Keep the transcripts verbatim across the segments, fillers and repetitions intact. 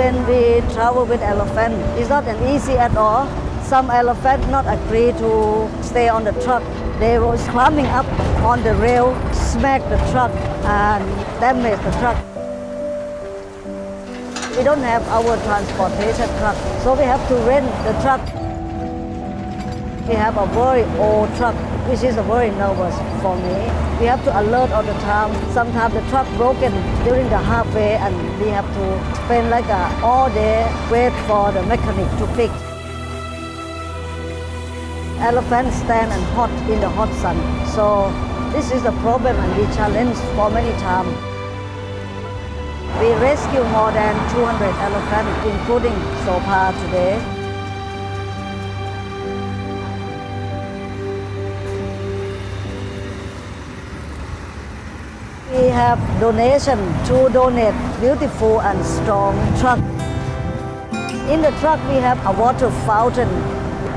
when we travel with elephant, it's not an easy at all. Some elephant not agree to stay on the truck. They were climbing up on the rail, smack the truck and damage the truck. We don't have our transportation truck, so we have to rent the truck. We have a very old truck, which is very nervous for me. We have to alert all the time. Sometimes the truck broken during the halfway, and we have to spend like a, all day wait for the mechanic to fix. Elephants stand and hot in the hot sun, so this is the problem, and we challenge for many times. We rescue more than two hundred elephants, including so far today. We have donation to donate beautiful and strong truck. In the truck we have a water fountain,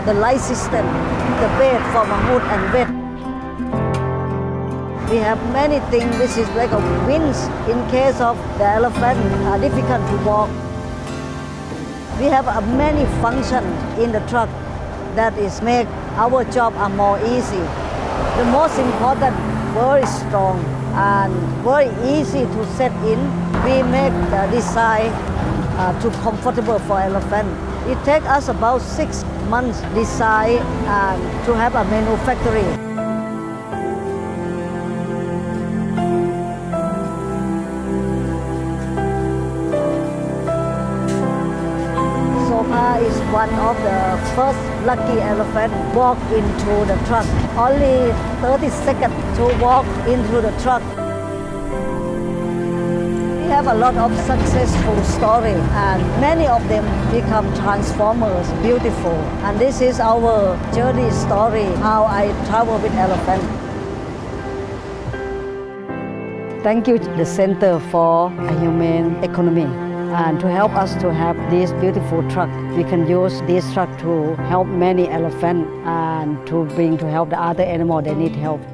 the light system, the bed for Mahmoud and bed. We have many things which is like a winch in case of the elephant are difficult to walk. We have a many functions in the truck that is make our job are more easy. The most important, very strong and very easy to set in. We make the design uh, too comfortable for elephant. It takes us about six months design and uh, to have a manufacturing. Is one of the first lucky elephant walk into the truck. Only thirty seconds to walk into the truck. We have a lot of successful stories, and many of them become transformers, beautiful. And this is our journey story, how I travel with elephant. Thank you to the Center for a Humane Economy, and to help us to have this beautiful truck. We can use this truck to help many elephants and to bring to help the other animals that need help.